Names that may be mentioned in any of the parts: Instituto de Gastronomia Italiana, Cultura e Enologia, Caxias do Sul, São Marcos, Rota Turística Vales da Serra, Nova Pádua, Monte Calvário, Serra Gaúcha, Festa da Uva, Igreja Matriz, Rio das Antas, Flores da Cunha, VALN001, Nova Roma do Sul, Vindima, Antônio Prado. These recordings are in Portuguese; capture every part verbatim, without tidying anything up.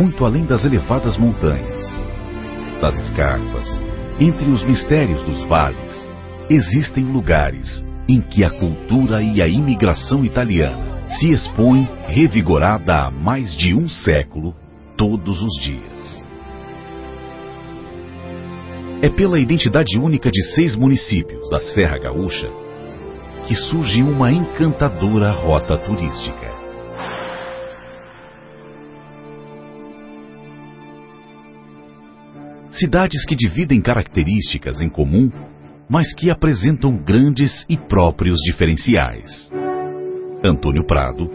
muito além das elevadas montanhas, das escarpas, entre os mistérios dos vales, existem lugares em que a cultura e a imigração italiana se expõe revigorada há mais de um século, todos os dias. É pela identidade única de seis municípios da Serra Gaúcha que surge uma encantadora rota turística. Cidades que dividem características em comum, mas que apresentam grandes e próprios diferenciais. Antônio Prado,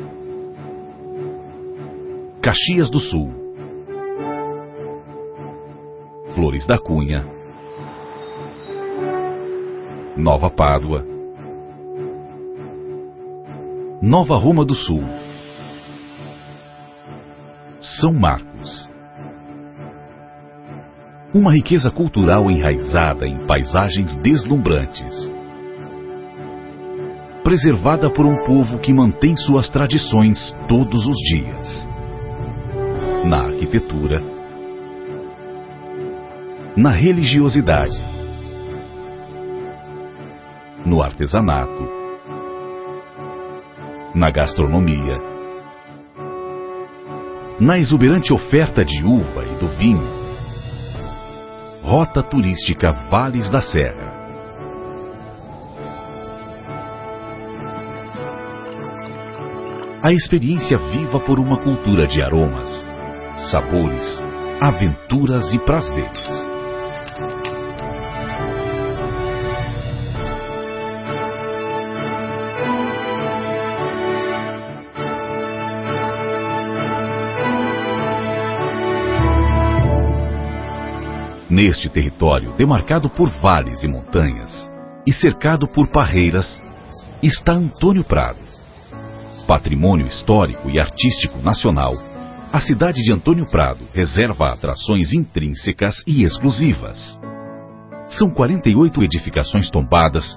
Caxias do Sul, Flores da Cunha, Nova Pádua, Nova Roma do Sul, São Marcos. Uma riqueza cultural enraizada em paisagens deslumbrantes, preservada por um povo que mantém suas tradições todos os dias, na arquitetura, na religiosidade, no artesanato, na gastronomia, na exuberante oferta de uva e do vinho. Rota Turística Vales da Serra. A experiência viva por uma cultura de aromas, sabores, aventuras e prazeres. Neste território, demarcado por vales e montanhas e cercado por parreiras, está Antônio Prado. Patrimônio histórico e artístico nacional, a cidade de Antônio Prado reserva atrações intrínsecas e exclusivas. São quarenta e oito edificações tombadas,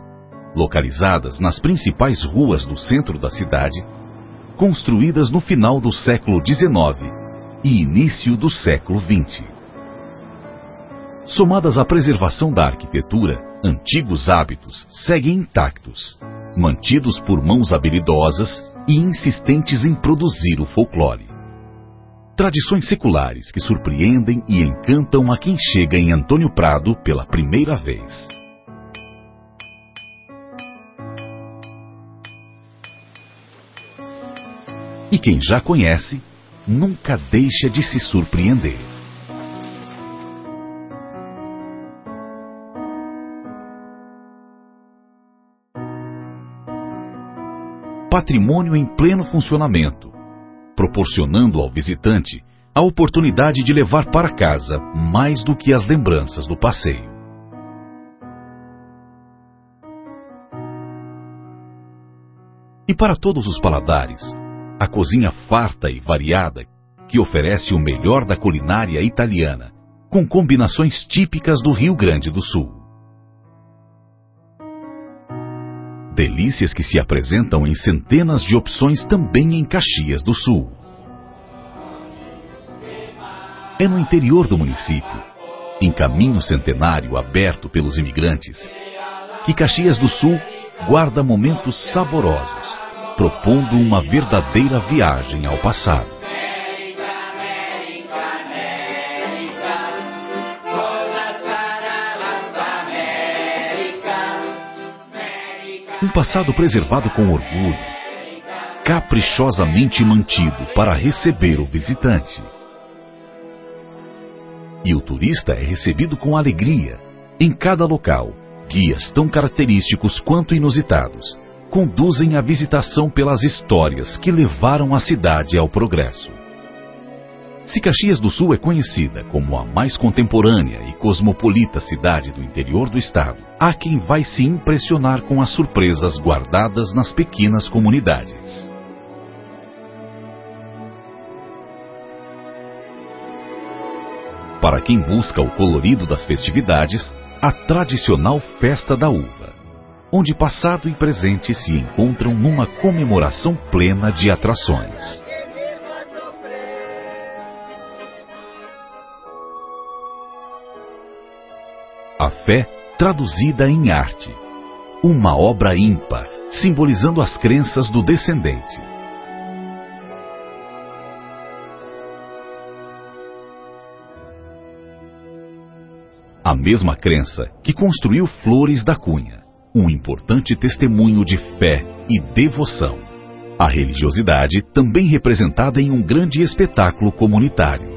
localizadas nas principais ruas do centro da cidade, construídas no final do século dezenove e início do século vinte. Somadas à preservação da arquitetura, antigos hábitos seguem intactos, mantidos por mãos habilidosas e insistentes em produzir o folclore. Tradições seculares que surpreendem e encantam a quem chega em Antônio Prado pela primeira vez. E quem já conhece, nunca deixa de se surpreender. Patrimônio em pleno funcionamento, proporcionando ao visitante a oportunidade de levar para casa mais do que as lembranças do passeio. E para todos os paladares, a cozinha farta e variada que oferece o melhor da culinária italiana, com combinações típicas do Rio Grande do Sul. Delícias que se apresentam em centenas de opções também em Caxias do Sul. É no interior do município, em caminho centenário aberto pelos imigrantes, que Caxias do Sul guarda momentos saborosos, propondo uma verdadeira viagem ao passado. Um passado preservado com orgulho, caprichosamente mantido para receber o visitante. E o turista é recebido com alegria, em cada local. Guias tão característicos quanto inusitados conduzem a visitação pelas histórias que levaram a cidade ao progresso. Se Caxias do Sul é conhecida como a mais contemporânea e cosmopolita cidade do interior do estado, há quem vai se impressionar com as surpresas guardadas nas pequenas comunidades. Para quem busca o colorido das festividades, a tradicional Festa da Uva, onde passado e presente se encontram numa comemoração plena de atrações. a fé traduzida em arte. Uma obra ímpar, simbolizando as crenças do descendente. A mesma crença que construiu Flores da Cunha, um importante testemunho de fé e devoção. A religiosidade também representada em um grande espetáculo comunitário.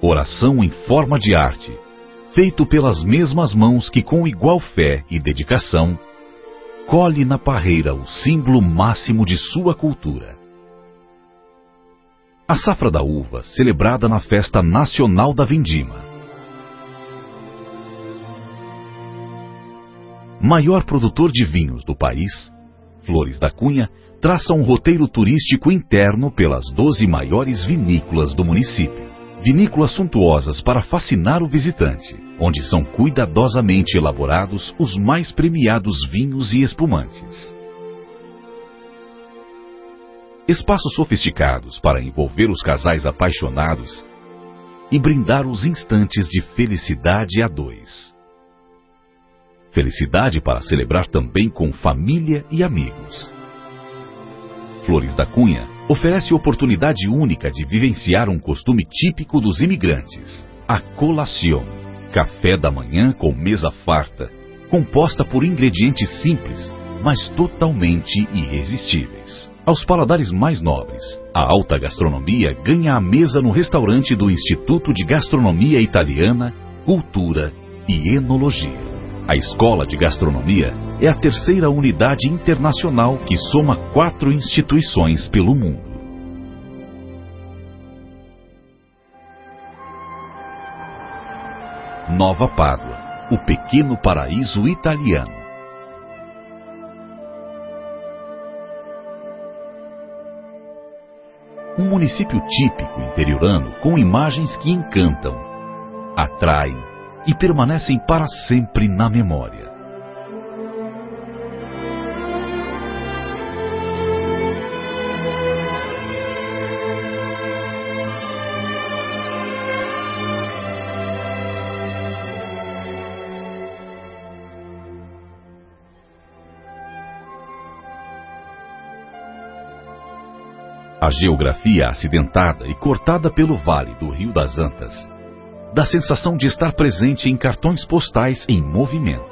Oração em forma de arte, feito pelas mesmas mãos que com igual fé e dedicação, colhe na parreira o símbolo máximo de sua cultura. A safra da uva, celebrada na Festa Nacional da Vindima. Maior produtor de vinhos do país, Flores da Cunha traça um roteiro turístico interno pelas doze maiores vinícolas do município. Vinícolas suntuosas para fascinar o visitante, onde são cuidadosamente elaborados os mais premiados vinhos e espumantes. Espaços sofisticados para envolver os casais apaixonados e brindar os instantes de felicidade a dois. Felicidade para celebrar também com família e amigos. Flores da Cunha oferece oportunidade única de vivenciar um costume típico dos imigrantes, a colação, café da manhã com mesa farta, composta por ingredientes simples, mas totalmente irresistíveis. Aos paladares mais nobres, a alta gastronomia ganha a mesa no restaurante do Instituto de Gastronomia Italiana, Cultura e Enologia. A Escola de Gastronomia é a terceira unidade internacional que soma quatro instituições pelo mundo. Nova Pádua, o pequeno paraíso italiano. Um município típico interiorano com imagens que encantam, atraem e permanecem para sempre na memória. A geografia acidentada e cortada pelo vale do Rio das Antas dá a sensação de estar presente em cartões postais em movimento.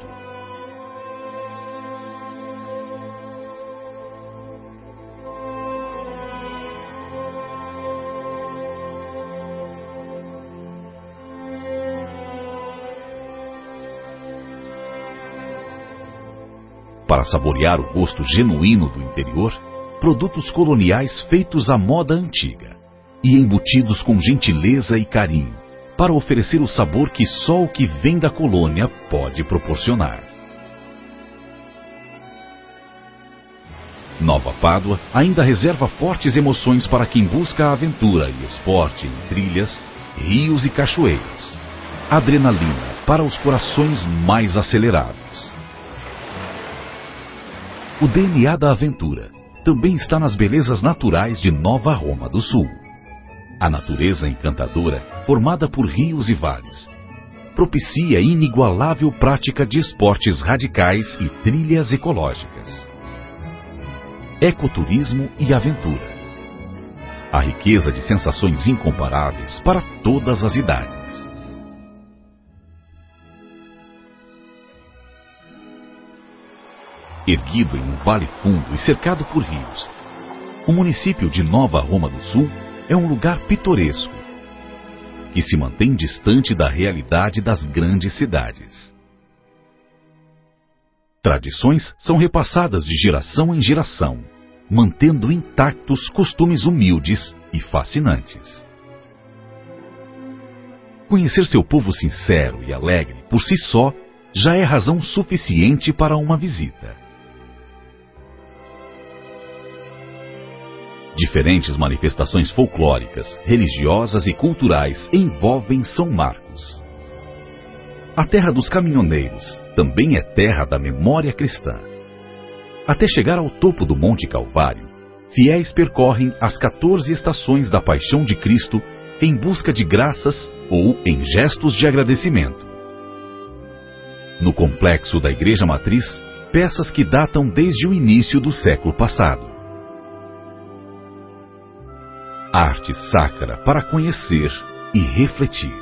Para saborear o gosto genuíno do interior, produtos coloniais feitos à moda antiga e embutidos com gentileza e carinho, para oferecer o sabor que só o que vem da colônia pode proporcionar. Nova Pádua ainda reserva fortes emoções para quem busca a aventura e esporte em trilhas, rios e cachoeiras. Adrenalina para os corações mais acelerados. O D N A da aventura também está nas belezas naturais de Nova Roma do Sul. A natureza encantadora, formada por rios e vales, propicia inigualável prática de esportes radicais e trilhas ecológicas. Ecoturismo e aventura. A riqueza de sensações incomparáveis para todas as idades. Erguido em um vale fundo e cercado por rios, o município de Nova Roma do Sul é um lugar pitoresco, que se mantém distante da realidade das grandes cidades. Tradições são repassadas de geração em geração, mantendo intactos costumes humildes e fascinantes. Conhecer seu povo sincero e alegre por si só já é razão suficiente para uma visita. Diferentes manifestações folclóricas, religiosas e culturais envolvem São Marcos. A terra dos caminhoneiros também é terra da memória cristã. Até chegar ao topo do Monte Calvário, fiéis percorrem as quatorze estações da Paixão de Cristo em busca de graças ou em gestos de agradecimento. No complexo da Igreja Matriz, peças que datam desde o início do século passado. Arte sacra para conhecer e refletir.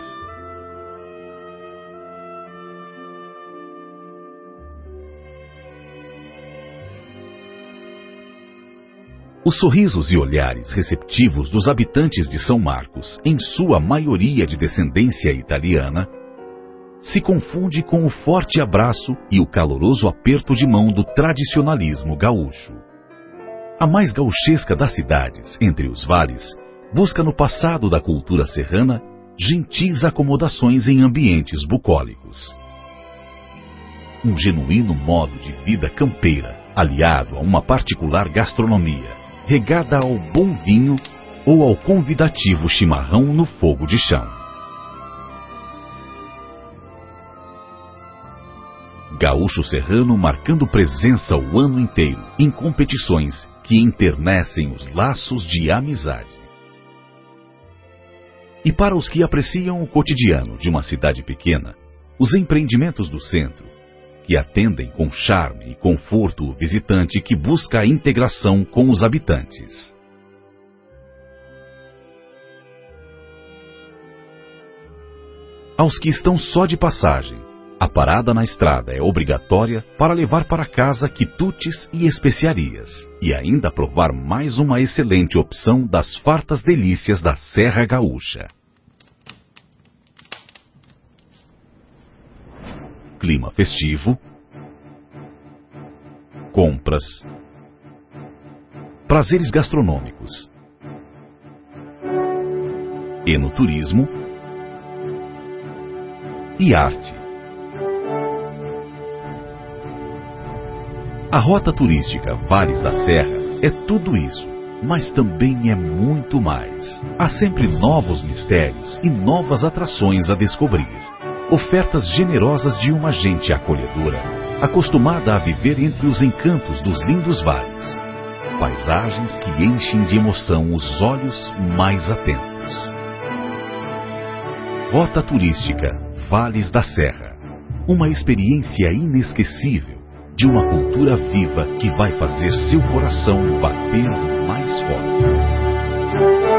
Os sorrisos e olhares receptivos dos habitantes de São Marcos, em sua maioria de descendência italiana, se confunde com o forte abraço e o caloroso aperto de mão do tradicionalismo gaúcho. A mais gauchesca das cidades, entre os vales, busca no passado da cultura serrana gentis acomodações em ambientes bucólicos. Um genuíno modo de vida campeira, aliado a uma particular gastronomia, regada ao bom vinho ou ao convidativo chimarrão no fogo de chão. Gaúcho serrano marcando presença o ano inteiro em competições que enternecem os laços de amizade. E para os que apreciam o cotidiano de uma cidade pequena, os empreendimentos do centro, que atendem com charme e conforto o visitante que busca a integração com os habitantes. Aos que estão só de passagem, a parada na estrada é obrigatória para levar para casa quitutes e especiarias, e ainda provar mais uma excelente opção das fartas delícias da Serra Gaúcha. Clima festivo, compras, prazeres gastronômicos, enoturismo e arte. A Rota Turística Vales da Serra é tudo isso, mas também é muito mais. Há sempre novos mistérios e novas atrações a descobrir. Ofertas generosas de uma gente acolhedora, acostumada a viver entre os encantos dos lindos vales. Paisagens que enchem de emoção os olhos mais atentos. Rota Turística Vales da Serra. Uma experiência inesquecível de uma cultura viva que vai fazer seu coração bater mais forte.